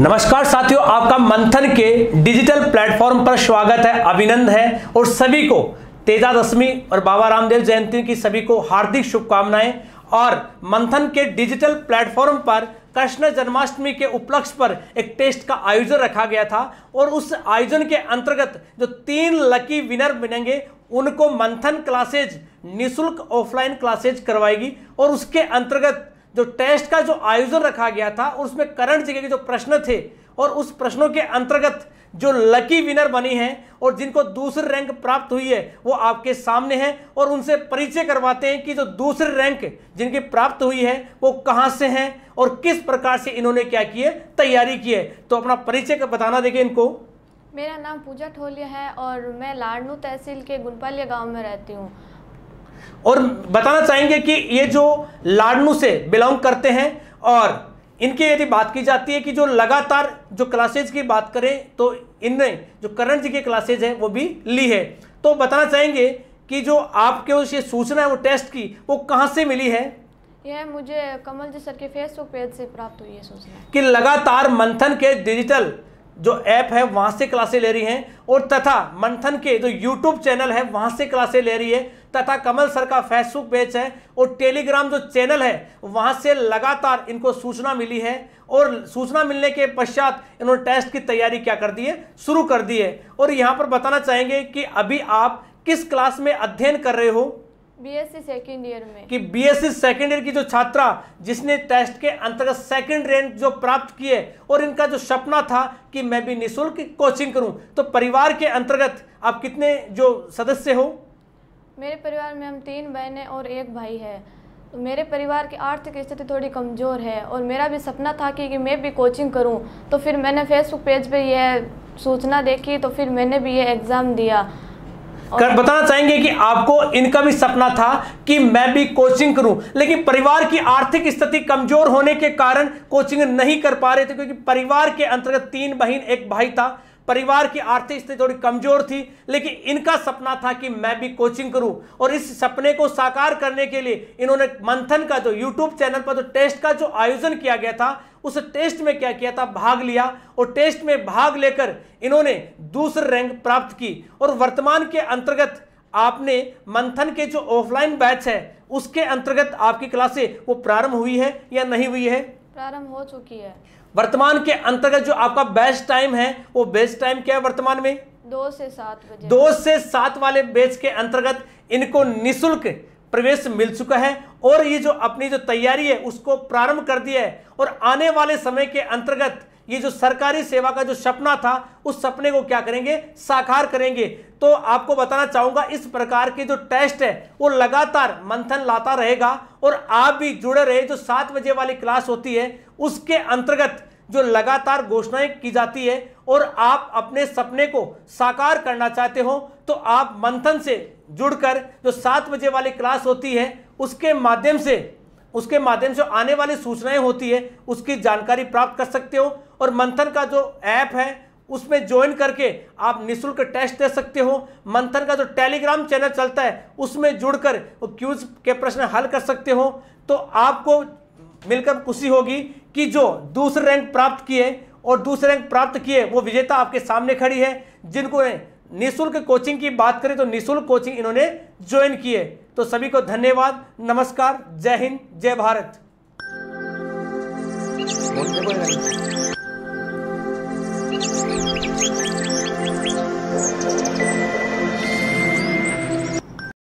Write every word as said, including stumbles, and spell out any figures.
नमस्कार साथियों, आपका मंथन के डिजिटल प्लेटफॉर्म पर स्वागत है, अभिनंदन है और सभी को तेजा दशमी और बाबा रामदेव जयंती की सभी को हार्दिक शुभकामनाएं। और मंथन के डिजिटल प्लेटफॉर्म पर कृष्ण जन्माष्टमी के उपलक्ष्य पर एक टेस्ट का आयोजन रखा गया था और उस आयोजन के अंतर्गत जो तीन लकी विनर बनेंगे उनको मंथन क्लासेज निःशुल्क ऑफलाइन क्लासेज करवाएगी। और उसके अंतर्गत जो टेस्ट का जो आयोजन रखा गया था उसमें करण जी के जो प्रश्न थे और उस प्रश्नों के अंतर्गत जो लकी विनर बनी हैं और जिनको दूसरे रैंक प्राप्त हुई है वो आपके सामने हैं और उनसे परिचय करवाते हैं कि जो दूसरे रैंक जिनकी प्राप्त हुई है वो कहाँ से हैं और किस प्रकार से इन्होंने क्या किए तैयारी की है। तो अपना परिचय बताना देखिए इनको। मेरा नाम पूजा ठोलिया है और मैं लाडनूं तहसील के गुनपालिया गाँव में रहती हूँ। और बताना चाहेंगे कि ये जो लाडनूं से बिलोंग करते हैं और इनकी यदि बात की जाती है कि जो लगातार जो क्लासेज की बात करें तो इनने जो करण जी की क्लासेज है वो भी ली है। तो बताना चाहेंगे कि जो आपके उस ये सूचना है वो टेस्ट की वो कहाँ से मिली है? यह मुझे कमल जी सर के फेसबुक पेज से प्राप्त हुई है सूचना कि लगातार मंथन के डिजिटल जो ऐप है वहाँ से क्लासें ले रही हैं और तथा मंथन के जो यूट्यूब चैनल है वहाँ से क्लासें ले रही है तथा कमल सर का फेसबुक पेज है और टेलीग्राम जो चैनल है वहाँ से लगातार इनको सूचना मिली है। और सूचना मिलने के पश्चात इन्होंने टेस्ट की तैयारी क्या कर दी है, शुरू कर दी है। और यहाँ पर बताना चाहेंगे कि अभी आप किस क्लास में अध्ययन कर रहे हो? बीएससी सेकंड ईयर में। कि बीएससी सेकंड ईयर की जो छात्रा जिसने टेस्ट के अंतर्गत सेकंड रैंक जो प्राप्त किए और इनका जो सपना था कि मैं भी निःशुल्क कोचिंग करूं, तो परिवार के अंतर्गत आप कितने जो सदस्य हो? मेरे परिवार में हम तीन बहनें और एक भाई है। तो मेरे परिवार की आर्थिक स्थिति थोड़ी कमज़ोर है और मेरा भी सपना था कि, कि मैं भी कोचिंग करूँ। तो फिर मैंने फेसबुक पेज पर यह सूचना देखी तो फिर मैंने भी ये एग्ज़ाम दिया। कर बताना चाहेंगे कि आपको इनका भी सपना था कि मैं भी कोचिंग करूं, लेकिन परिवार की आर्थिक स्थिति कमजोर होने के कारण कोचिंग नहीं कर पा रहे थे क्योंकि परिवार के अंतर्गत तीन बहन एक भाई था। परिवार की आर्थिक स्थिति थोड़ी कमजोर थी लेकिन इनका सपना था कि मैं भी कोचिंग करूं और इस सपने को साकार करने के लिए इन्होंने मंथन का जो यूट्यूब चैनल पर जो टेस्ट का जो आयोजन किया गया था उस टेस्ट में क्या किया था, भाग लिया। और टेस्ट में भाग लेकर इन्होंने दूसरे रैंक प्राप्त की। और वर्तमान के अंतर्गत आपने मंथन के जो ऑफलाइन बैच है उसके अंतर्गत आपकी क्लासें वो प्रारंभ हुई है या नहीं हुई है? प्रारंभ हो चुकी है। वर्तमान के अंतर्गत जो आपका बैच टाइम है वो बैच टाइम क्या है वर्तमान में? दो से सात बजे। दो से सात वाले बैच के अंतर्गत इनको निःशुल्क प्रवेश मिल चुका है और ये जो अपनी जो तैयारी है उसको प्रारंभ कर दिया है। और आने वाले समय के अंतर्गत ये जो सरकारी सेवा का जो सपना था उस सपने को क्या करेंगे, साकार करेंगे। तो आपको बताना चाहूँगा इस प्रकार के जो टेस्ट है वो लगातार मंथन लाता रहेगा और आप भी जुड़े रहे। जो सात बजे वाली क्लास होती है उसके अंतर्गत जो लगातार घोषणाएं की जाती है और आप अपने सपने को साकार करना चाहते हो तो आप मंथन से जुड़कर जो सात बजे वाली क्लास होती है उसके माध्यम से उसके माध्यम से आने वाली सूचनाएं होती है उसकी जानकारी प्राप्त कर सकते हो। और मंथन का जो ऐप है उसमें ज्वाइन करके आप निःशुल्क टेस्ट दे सकते हो। मंथन का जो टेलीग्राम चैनल चलता है उसमें जुड़कर वो क्यूज के प्रश्न हल कर सकते हो। तो आपको मिलकर खुशी होगी कि जो दूसरे रैंक प्राप्त किए और दूसरे रैंक प्राप्त किए वो विजेता आपके सामने खड़ी है। जिनको निःशुल्क कोचिंग की बात करें तो निःशुल्क कोचिंग इन्होंने ज्वाइन किए। तो सभी को धन्यवाद, नमस्कार, जय हिंद, जय भारत। बोल